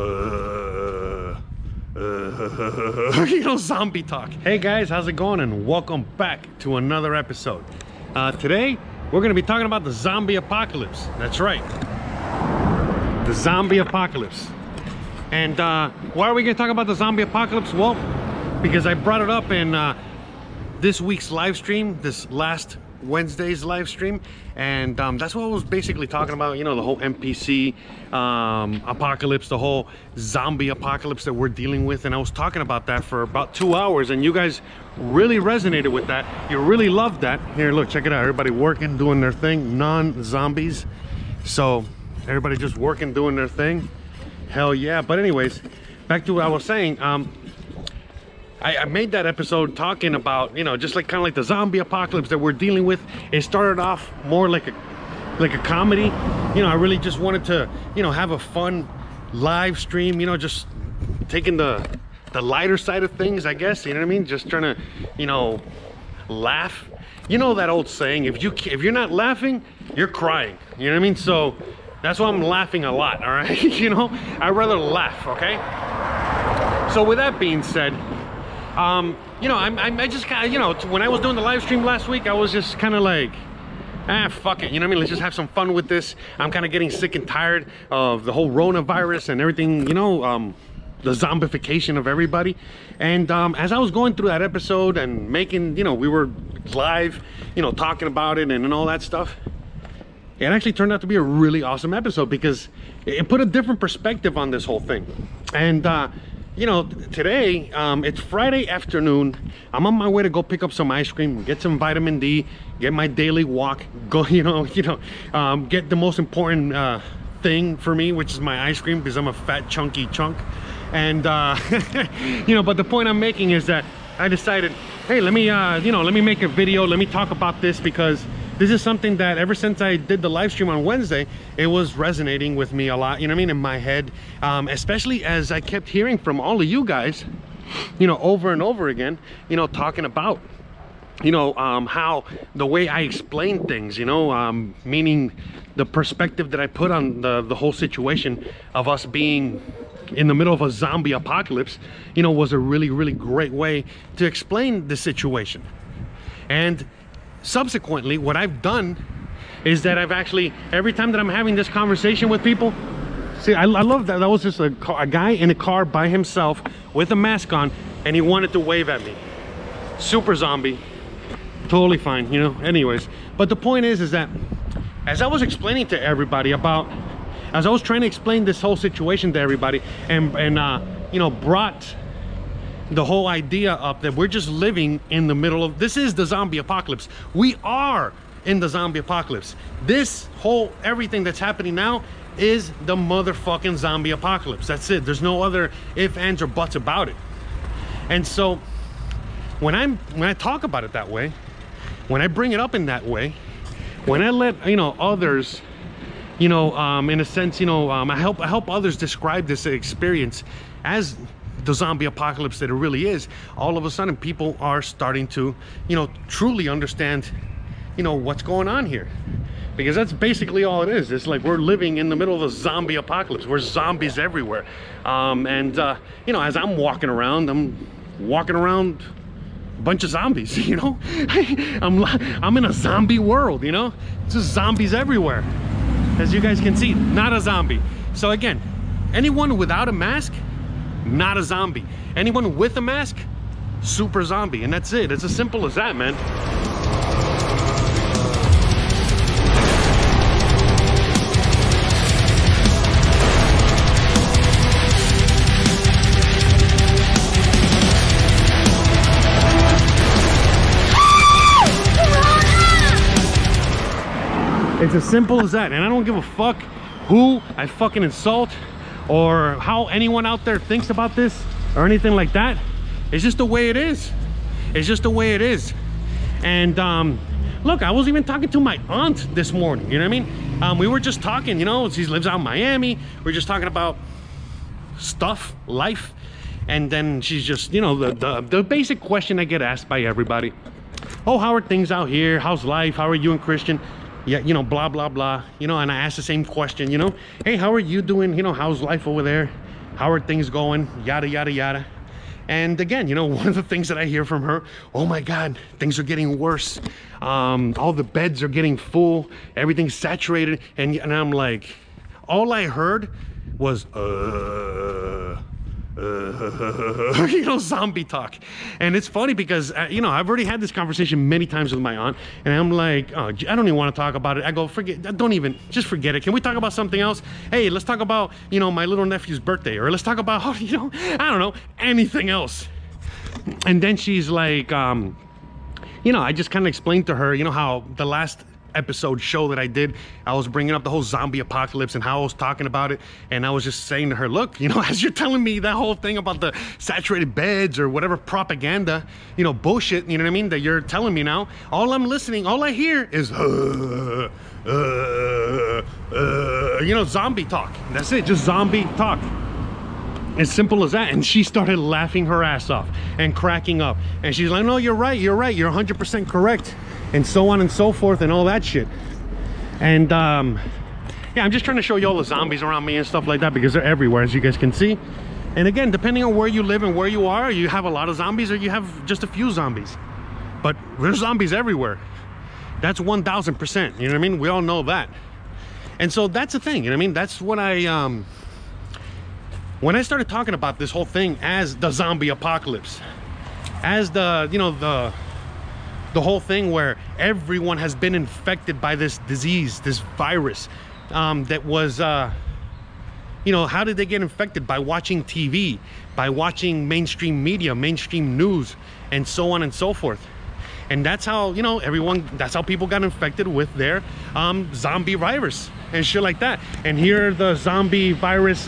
You know, zombie talk. Hey guys, how's it going? And welcome back to another episode. Today, we're gonna be talking about the zombie apocalypse. That's right, the zombie apocalypse. And why are we gonna talk about the zombie apocalypse? Well, because I brought it up in this week's live stream, this last Wednesday's live stream, and that's what I was basically talking about, you know, the whole NPC apocalypse, the whole zombie apocalypse that we're dealing with. And I was talking about that for about 2 hours, and you guys really resonated with that. You really loved that. Here, look, check it out. Everybody working, doing their thing, non-zombies. So everybody just working, doing their thing. Hell yeah. But anyways, back to what I was saying. I made that episode talking about, you know, just like kind of like the zombie apocalypse that we're dealing with. It started off more like a comedy. You know, I really just wanted to, you know, have a fun live stream, you know, just taking the lighter side of things, I guess, you know what I mean? Just trying to, you know, laugh. You know that old saying, if you're not laughing, you're crying. You know what I mean? So that's why I'm laughing a lot, all right? You know, I'd rather laugh, okay? So with that being said, you know, I just kind of, you know, when I was doing the live stream last week, I was just kind of like, ah, fuck it, you know what I mean? Let's just have some fun with this. I'm kind of getting sick and tired of the whole coronavirus and everything, you know, the zombification of everybody. And as I was going through that episode and making, you know, we were live, you know, talking about it and all that stuff, it actually turned out to be a really awesome episode because it put a different perspective on this whole thing. And you know, today, it's Friday afternoon. I'm on my way to go pick up some ice cream, get some vitamin D, get my daily walk, go, get the most important thing for me, which is my ice cream, because I'm a fat, chunky chunk. And, you know, but the point I'm making is that I decided, hey, let me, you know, let me make a video, let me talk about this, because this is something that ever since I did the live stream on Wednesday, it was resonating with me a lot, you know what I mean, in my head, especially as I kept hearing from all of you guys, you know, over and over again, you know, talking about, you know, how the way I explain things, you know, meaning the perspective that I put on the whole situation of us being in the middle of a zombie apocalypse, you know, was a really, really great way to explain the situation. And subsequently, what I've done is that I've actually, every time that I'm having this conversation with people, see, I love that. That was just a guy in a car by himself with a mask on, and he wanted to wave at me. Super zombie, totally fine, you know, anyways. But the point is that as I was explaining to everybody about, as I was trying to explain this whole situation to everybody, and you know, brought the whole idea up that we're just living in the middle of, this is the zombie apocalypse. We are in the zombie apocalypse. This whole everything that's happening now is the motherfucking zombie apocalypse. That's it. There's no other ifs, ands, or buts about it. And so when I talk about it that way, when I bring it up in that way, when I let, you know, others, you know, in a sense, you know, I help others describe this experience as the zombie apocalypse that it really is, all of a sudden people are starting to, you know, truly understand, you know, what's going on here. Because that's basically all it is. It's like we're living in the middle of a zombie apocalypse. We're zombies everywhere. You know, as I'm walking around a bunch of zombies, you know. I'm in a zombie world, you know. It's just zombies everywhere, as you guys can see. Not a zombie. So again, anyone without a mask, not a zombie. Anyone with a mask, super zombie. And that's it. It's as simple as that, man. It's as simple as that. And I don't give a fuck who I fucking insult or how anyone out there thinks about this or anything like that. It's just the way it is. It's just the way it is. And look, I was even talking to my aunt this morning, you know what I mean? We were just talking, you know, she lives out in Miami. We're just talking about stuff, life. And then she's just, you know, the basic question I get asked by everybody. Oh, how are things out here? How's life? How are you and Christian? Yeah, you know, blah, blah, blah, you know, and I asked the same question, you know, hey, how are you doing? You know, how's life over there? how are things going, yada yada yada. And again, you know, one of the things that I hear from her, oh my God, things are getting worse. All the beds are getting full, everything's saturated. And I'm like, all I heard was, you know, zombie talk. And it's funny because, you know, I've already had this conversation many times with my aunt, and I'm like, oh, I don't even want to talk about it. I go, forget, don't even, just forget it. Can we talk about something else? Hey, let's talk about, you know, my little nephew's birthday, or let's talk about, you know, I don't know, anything else. And then she's like, you know, I just kind of explained to her, you know, how the last episode show that I did, I was bringing up the whole zombie apocalypse and how I was talking about it, and I was just saying to her, look, you know, as you're telling me that whole thing about the saturated beds or whatever propaganda, you know, bullshit, you know what I mean, that you're telling me now, all I'm listening, all I hear is you know, zombie talk. That's it, just zombie talk. As simple as that. And she started laughing her ass off and cracking up, and she's like, no, you're right, you're right, you're 100% correct, and so on and so forth and all that shit. And yeah, I'm just trying to show you all the zombies around me and stuff like that, because they're everywhere, as you guys can see. And again, depending on where you live and where you are, you have a lot of zombies or you have just a few zombies, but there's zombies everywhere. That's 1000%, you know what I mean? We all know that. And so that's the thing, you know what I mean? That's what I when I started talking about this whole thing as the zombie apocalypse, as the, you know, the whole thing where everyone has been infected by this disease, this virus, that was, you know, how did they get infected? By watching TV, by watching mainstream media, mainstream news, and so on and so forth. And that's how, you know, everyone, that's how people got infected with their zombie virus and shit like that. And here are the zombie virus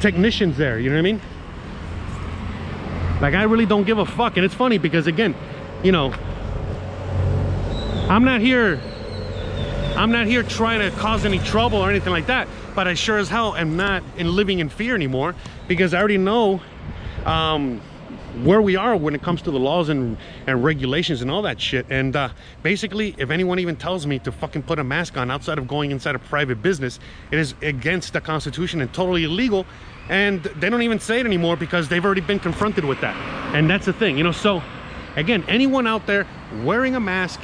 technicians there, you know what I mean? Like, I really don't give a fuck. And it's funny because, again, you know, I'm not here trying to cause any trouble or anything like that, but I sure as hell am not living in fear anymore, because I already know where we are when it comes to the laws and regulations and all that shit. And basically, if anyone even tells me to fucking put a mask on outside of going inside a private business, it is against the Constitution and totally illegal. And they don't even say it anymore because they've already been confronted with that. And that's the thing, you know. So again, anyone out there wearing a mask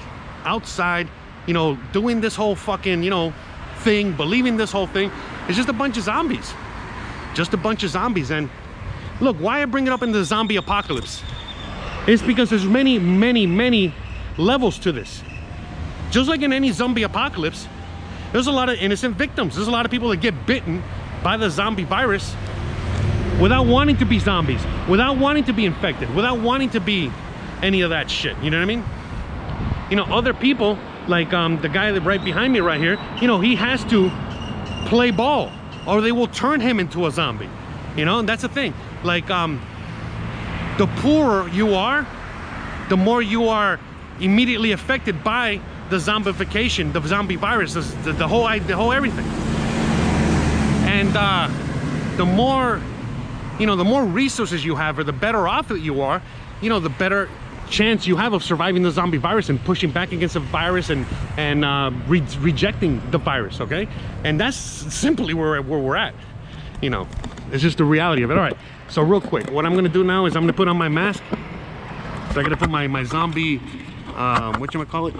outside, you know, doing this whole fucking, you know, thing, believing this whole thing, it's just a bunch of zombies, just a bunch of zombies. And look, why I bring it up in the zombie apocalypse is because there's many levels to this. Just like in any zombie apocalypse, there's a lot of innocent victims. There's a lot of people that get bitten by the zombie virus without wanting to be zombies, without wanting to be infected, without wanting to be any of that shit, you know what I mean? You know, other people, like the guy that right behind me right here, you know, he has to play ball or they will turn him into a zombie, you know. And that's the thing, like the poorer you are, the more you are immediately affected by the zombification, the zombie virus, the whole everything. And the more, you know, the more resources you have or the better off that you are, you know, the better chance you have of surviving the zombie virus and pushing back against the virus and rejecting the virus. Okay, and that's simply where we're at, you know. It's just the reality of it. All right, so real quick, what I'm gonna do now is I'm gonna put on my mask. So I gotta put my zombie whatchamacallit,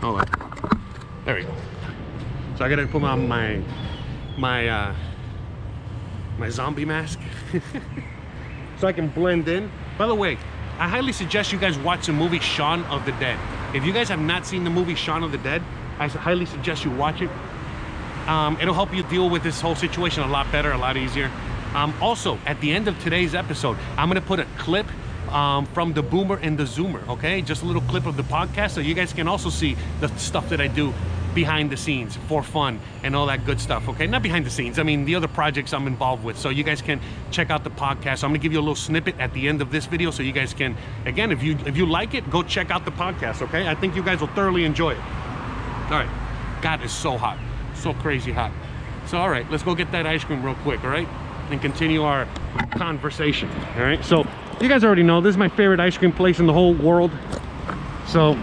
hold on, there we go. So I gotta put on my zombie mask so I can blend in. By the way, I highly suggest you guys watch the movie Shaun of the Dead. If you guys have not seen the movie Shaun of the Dead, I highly suggest you watch it. It'll help you deal with this whole situation a lot better, a lot easier. Also, at the end of today's episode, I'm going to put a clip from the Boomer and the Zoomer, okay? Just a little clip of the podcast so you guys can also see the stuff that I do behind the scenes for fun and all that good stuff, okay? Not behind the scenes, I mean the other projects I'm involved with, so you guys can check out the podcast. So I'm gonna give you a little snippet at the end of this video so you guys can, again, if you like it, go check out the podcast, okay? I think you guys will thoroughly enjoy it. All right, God is so hot, so crazy hot. So all right, let's go get that ice cream real quick, all right? And continue our conversation, all right? So you guys already know, this is my favorite ice cream place in the whole world. So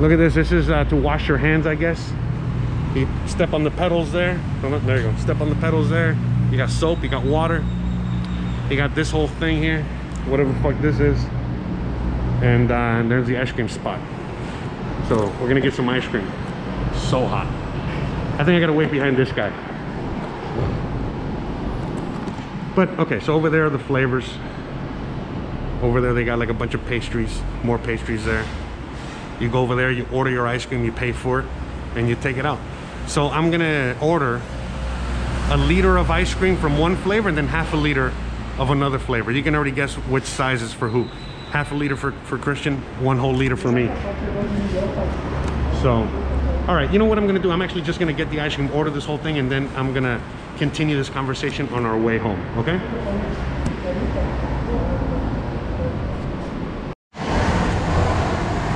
look at this. This is to wash your hands, I guess. You step on the pedals there. There you go. Step on the pedals there. You got soap. You got water. You got this whole thing here, whatever the fuck this is. And there's the ice cream spot. So we're gonna get some ice cream. So hot. I think I gotta wait behind this guy. But okay, so over there are the flavors. Over there they got like a bunch of pastries, more pastries there. You go over there, you order your ice cream, you pay for it, and you take it out. So I'm gonna order a liter of ice cream from one flavor and then half a liter of another flavor. You can already guess which size is for who. Half a liter for Christian, one whole liter for me. So, all right, you know what I'm gonna do? I'm actually just gonna get the ice cream, order this whole thing, and then I'm gonna continue this conversation on our way home, okay?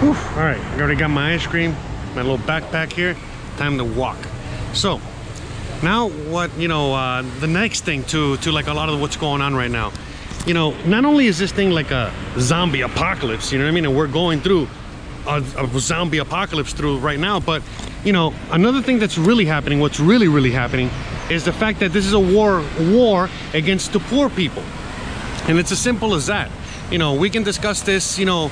Oof. All right, I already got my ice cream, my little backpack here, time to walk. So, now what, you know, the next thing to like a lot of what's going on right now. You know, not only is this thing like a zombie apocalypse, you know what I mean? And we're going through a zombie apocalypse through right now, but, you know, another thing that's really happening, what's really, really happening, is the fact that this is a war against the poor people. And it's as simple as that. You know, we can discuss this, you know,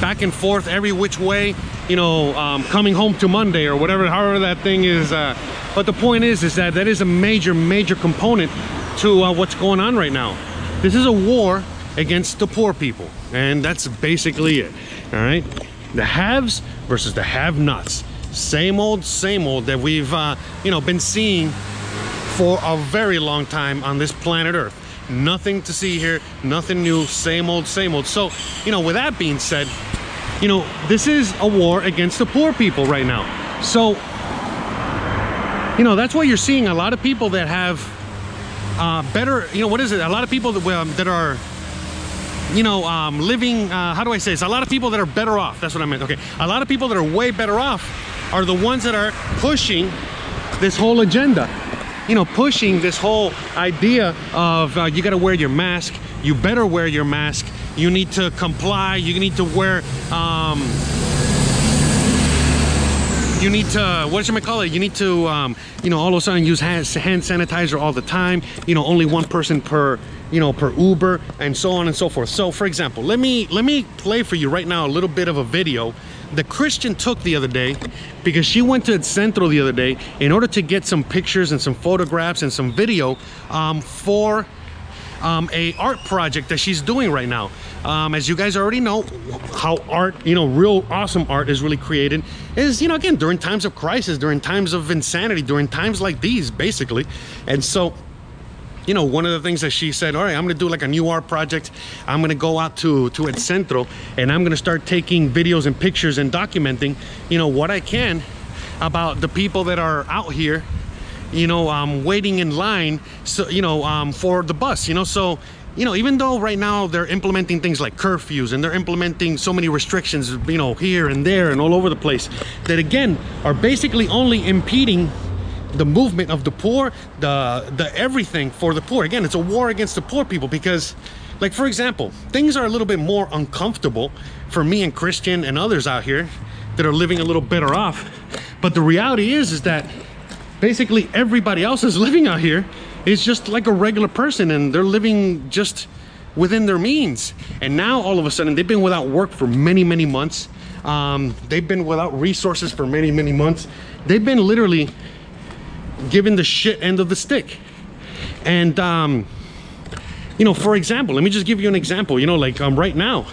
back and forth every which way, you know, coming home to Monday or whatever, however that thing is. But the point is that that is a major, major component to what's going on right now. This is a war against the poor people, and that's basically it. All right, the haves versus the have-nots. Same old that we've you know, been seeing for a very long time on this planet Earth. Nothing to see here, nothing new, same old, same old. So, you know, with that being said, you know, this is a war against the poor people right now. So, you know, that's why you're seeing a lot of people that have better, you know, what is it? A lot of people that are, you know, living, how do I say this? A lot of people that are better off. That's what I meant. Okay. A lot of people that are way better off are the ones that are pushing this whole agenda, you know, pushing this whole idea of you got to wear your mask. You better wear your mask. You need to comply. You need to wear, you need to, what should I call it? You need to, you know, all of a sudden use hand sanitizer all the time. You know, only one person per, you know, per Uber, and so on and so forth. So, for example, let me play for you right now a little bit of a video that Christian took the other day, because she went to El Centro the other day in order to get some pictures and some photographs and some video for a art project that she's doing right now. As you guys already know, how art, you know, real awesome art is really created is, you know, again, during times of crisis, during times of insanity, during times like these, basically. And so, you know, one of the things that she said, all right, I'm gonna do like a new art project. I'm gonna go out to El Centro, and I'm gonna start taking videos and pictures and documenting, you know, what I can about the people that are out here, you know, waiting in line, so, you know, for the bus, you know. So, you know, even though right now they're implementing things like curfews, and they're implementing so many restrictions, you know, here and there and all over the place, that again are basically only impeding the movement of the poor, the everything for the poor. Again, it's a war against the poor people, because, like, for example, things are a little bit more uncomfortable for me and Christian and others out here that are living a little better off. But the reality is that basically everybody else is living out here is just like a regular person, and they're living just within their means. And now all of a sudden they've been without work for many, many months. They've been without resources for many, many months. They've been literally given the shit end of the stick. And you know, for example, let me just give you an example. You know, like right now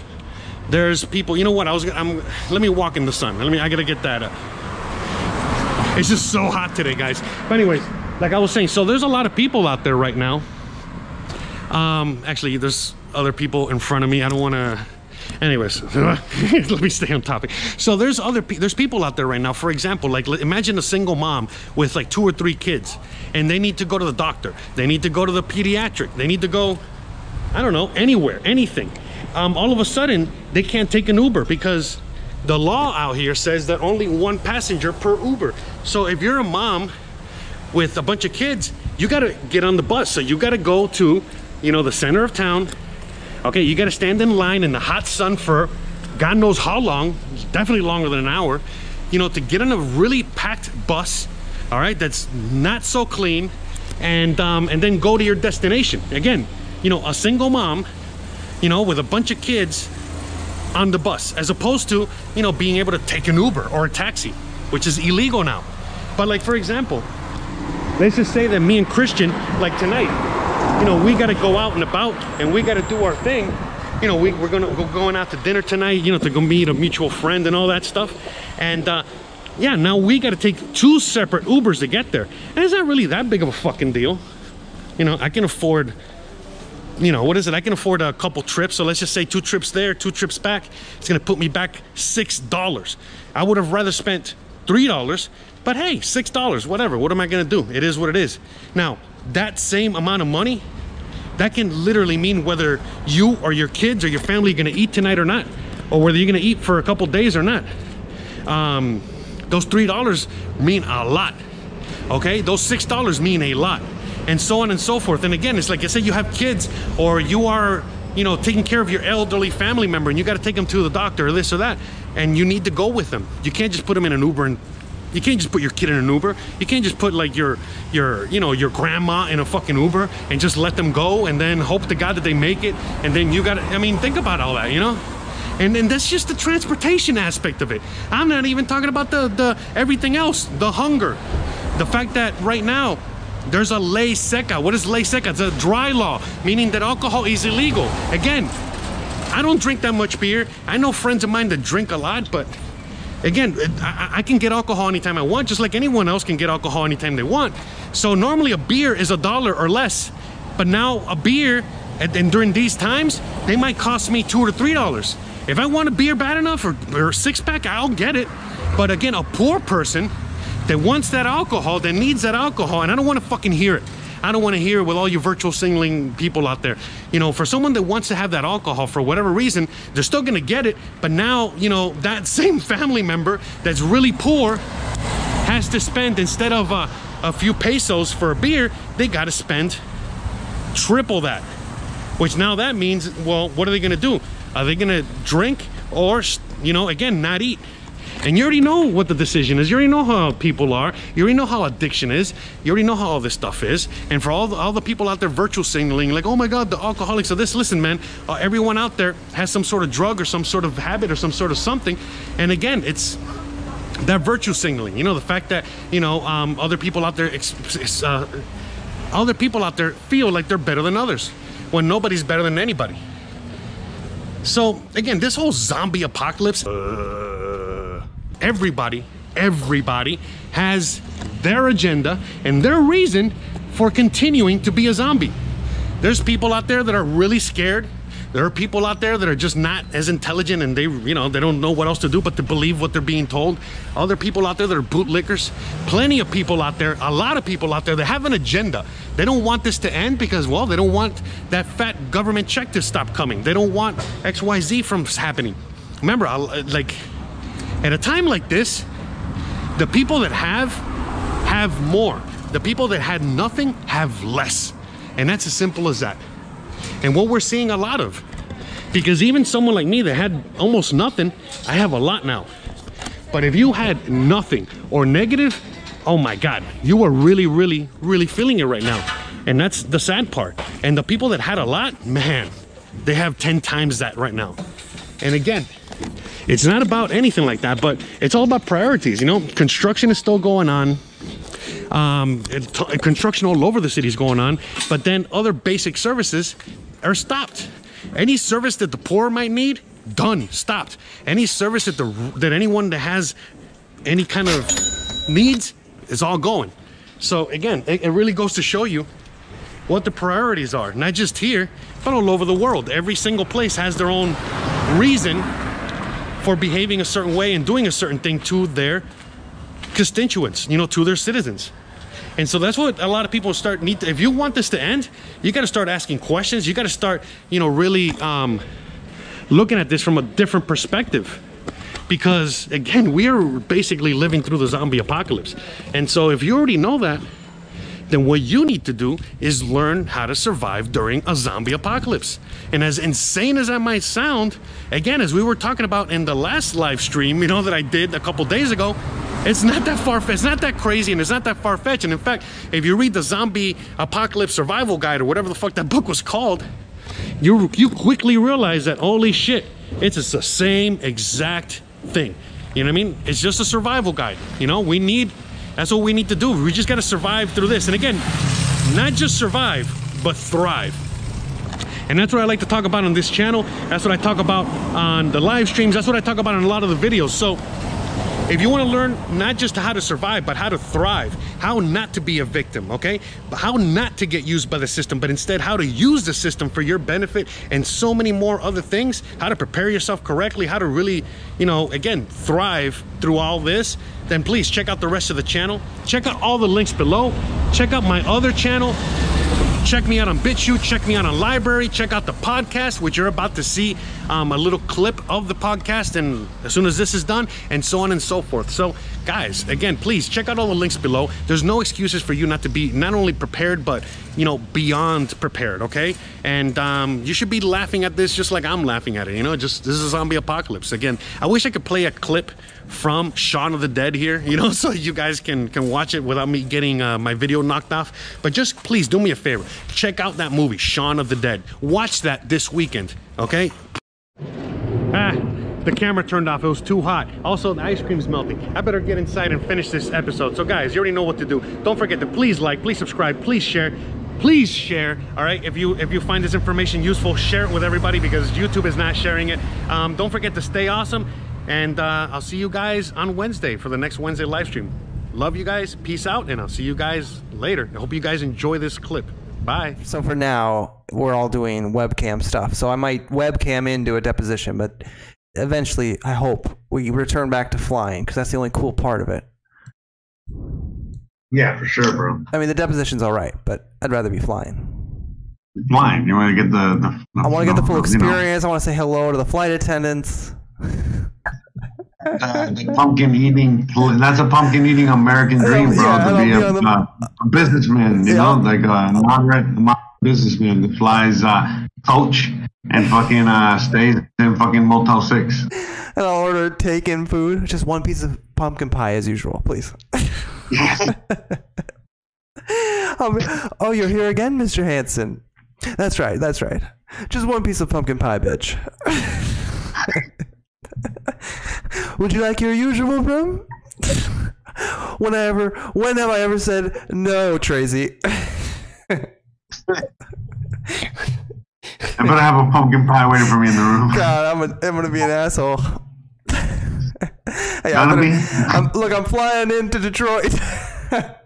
there's people, you know what, let me walk in the sun. I gotta get that up. It's just so hot today, guys. But anyways, like I was saying, so there's a lot of people out there right now. Actually, there's other people in front of me. I don't want to. Anyways, let me stay on topic. So there's there's people out there right now. For example, like imagine a single mom with like 2 or 3 kids, and they need to go to the doctor. They need to go to the pediatric. They need to go, I don't know, anywhere, anything. All of a sudden, they can't take an Uber because the law out here says that only one passenger per Uber. So if you're a mom with a bunch of kids, you gotta get on the bus. So you gotta go to, you know, the center of town. Okay, you gotta stand in line in the hot sun for God knows how long, definitely longer than an hour, you know, to get on a really packed bus all right, that's not so clean, and then go to your destination. Again, you know, a single mom, you know, with a bunch of kids on the bus, as opposed to, you know, being able to take an Uber or a taxi, which is illegal now. But like, for example, let's just say that me and Christian, like tonight, you know, we got to go out and about and we got to do our thing. You know, we're going to go out to dinner tonight, you know, to go meet a mutual friend and all that stuff. And yeah, now we got to take 2 separate Ubers to get there. And it's not really that big of a fucking deal. You know, I can afford, you know, what is it? I can afford a couple trips. So let's just say 2 trips there, 2 trips back. It's going to put me back $6. I would have rather spent $3, but hey, $6, whatever. What am I going to do? It is what it is. Now, that same amount of money, that can literally mean whether you or your kids or your family are going to eat tonight or not, or whether you're going to eat for a couple days or not. Those $3 mean a lot, okay? Those $6 mean a lot, and so on and so forth. And again, it's like I said, you have kids, or you are, you know, taking care of your elderly family member and you got to take them to the doctor or this or that, and you need to go with them. You can't just put them in an Uber, and you can't just put your kid in an Uber. You can't just put like your you know, your grandma in a fucking Uber and just let them go and then hope to God that they make it. And then you got to, I mean, think about all that, you know? And then that's just the transportation aspect of it. I'm not even talking about the everything else, the hunger. The fact that right now there's a ley seca. What is ley seca? It's a dry law, meaning that alcohol is illegal. Again, I don't drink that much beer. I know friends of mine that drink a lot, but again, I can get alcohol anytime I want, just like anyone else can get alcohol anytime they want. So normally a beer is $1 or less, but now a beer, and during these times, they might cost me $2 or $3. If I want a beer bad enough, or a 6-pack, I'll get it. But again, a poor person that wants that alcohol, that needs that alcohol, and I don't want to fucking hear it. I don't want to hear it with all you virtual signaling people out there. You know, for someone that wants to have that alcohol for whatever reason, they're still going to get it. But now, you know, that same family member that's really poor has to spend, instead of a few pesos for a beer, they got to spend triple that. Which now that means, well, what are they going to do? Are they going to drink or, you know, again, not eat? And you already know what the decision is. You already know how people are. You already know how addiction is. You already know how all this stuff is. And for all the people out there virtual signaling, like, oh my God, the alcoholics are this. Listen, man, everyone out there has some sort of drug or some sort of habit or some sort of something. And again, it's that virtual signaling. You know, the fact that, you know, other people out there, feel like they're better than others when nobody's better than anybody. So again, this whole zombie apocalypse. Everybody has their agenda and their reason for continuing to be a zombie. There's people out there that are really scared. There are people out there that are just not as intelligent, and they, you know, they don't know what else to do but to believe what they're being told. Other people out there that are bootlickers. Plenty of people out there, a lot of people out there that have an agenda. They don't want this to end because, well, they don't want that fat government check to stop coming. They don't want XYZ from happening. Remember, like, at a time like this, the people that have more. The people that had nothing have less. And that's as simple as that. And what we're seeing a lot of. Because even someone like me that had almost nothing, I have a lot now. But if you had nothing or negative, oh my God, you are really, really, really feeling it right now. And that's the sad part. And the people that had a lot, man, they have 10 times that right now. And again, it's not about anything like that, but it's all about priorities. You know, construction is still going on. Construction all over the city is going on, but then other basic services are stopped. Any service that the poor might need, done, stopped. Any service that anyone that has any kind of needs is all going. So again, it really goes to show you what the priorities are, not just here, but all over the world. Every single place has their own reason for behaving a certain way and doing a certain thing to their constituents, you know, to their citizens. And so that's what a lot of people if you want this to end, you got to start asking questions. You got to start, you know, really looking at this from a different perspective, because again, we are basically living through the zombie apocalypse. And so if you already know that, then what you need to do is learn how to survive during a zombie apocalypse. And as insane as that might sound, again, as we were talking about in the last live stream, you know, that I did a couple days ago, It's not that far, it's not that crazy, and it's not that far-fetched. And in fact, if you read the Zombie Apocalypse Survival Guide or whatever the fuck that book was called, you quickly realize that, holy shit, it's the same exact thing. You know what I mean? It's just a survival guide. You know, we need, that's what we need to do. We just gotta survive through this. And again, not just survive, but thrive. And that's what I like to talk about on this channel. That's what I talk about on the live streams. That's what I talk about in a lot of the videos. So if you want to learn not just how to survive, but how to thrive, how not to be a victim, okay? But how not to get used by the system, but instead how to use the system for your benefit and so many more other things, how to prepare yourself correctly, how to really, you know, again, thrive through all this, then please check out the rest of the channel. Check out all the links below. Check out my other channel. Check me out on BitChute, check me out on LBRY, check out the podcast, which you're about to see a little clip of the podcast and as soon as this is done, and so on and so forth. So guys, again, please check out all the links below. There's no excuses for you not to be not only prepared, but you know, beyond prepared, okay? And you should be laughing at this just like I'm laughing at it, you know? Just, this is a zombie apocalypse. Again, I wish I could play a clip from Shaun of the Dead here, you know, so you guys can watch it without me getting my video knocked off. But just please do me a favor. Check out that movie, Shaun of the Dead. Watch that this weekend, okay? Ah, the camera turned off, it was too hot. Also, the ice cream's melting. I better get inside and finish this episode. So guys, you already know what to do. Don't forget to please like, please subscribe, please share. Please share, all right? If you find this information useful, share it with everybody because YouTube is not sharing it. Don't forget to stay awesome, and I'll see you guys on Wednesday for the next Wednesday live stream. Love you guys, peace out, and I'll see you guys later. I hope you guys enjoy this clip. Bye. So for now, we're all doing webcam stuff. So I might webcam into a deposition, but eventually, I hope, we return back to flying because that's the only cool part of it. Yeah, for sure, bro. I mean, the deposition's all right, but I'd rather be flying. Flying? You want to get the I want to get the full experience. You know. I want to say hello to the flight attendants. The pumpkin eating. That's a pumpkin eating American dream, bro. Yeah, to be a businessman, you know, like a moderate businessman that flies coach and fucking stays in fucking Motel 6. And I'll order take-in food, just one piece of pumpkin pie as usual, please. Yes. Oh, you're here again, Mr. Hanson. That's right, that's right. Just one piece of pumpkin pie, bitch. Would you like your usual room? When have I ever said no, Tracy? I better have a pumpkin pie waiting for me in the room. God, I'm gonna be an asshole. Hey, look, I'm flying into Detroit. I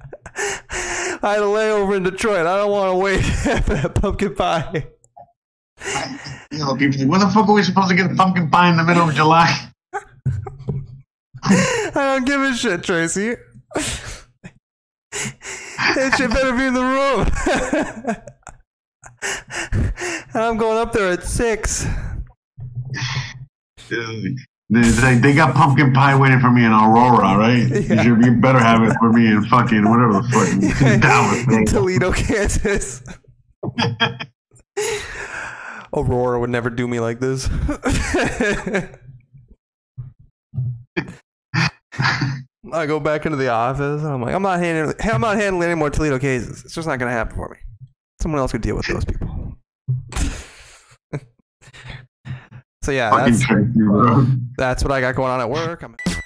had a layover in Detroit. I don't want to wait for that pumpkin pie. You know, people, when the fuck are we supposed to get a pumpkin pie in the middle of July? I don't give a shit, Tracy. That shit better be in the room. I'm going up there at 6. They got pumpkin pie waiting for me in Aurora, right? Yeah. You better have it for me in fucking whatever the fuck. Yeah. Dallas, in Toledo, Kansas. Aurora would never do me like this. I go back into the office and I'm like, I'm not handling any more Toledo cases. It's just not gonna happen for me. Someone else could deal with those people. So yeah, that's what I got going on at work.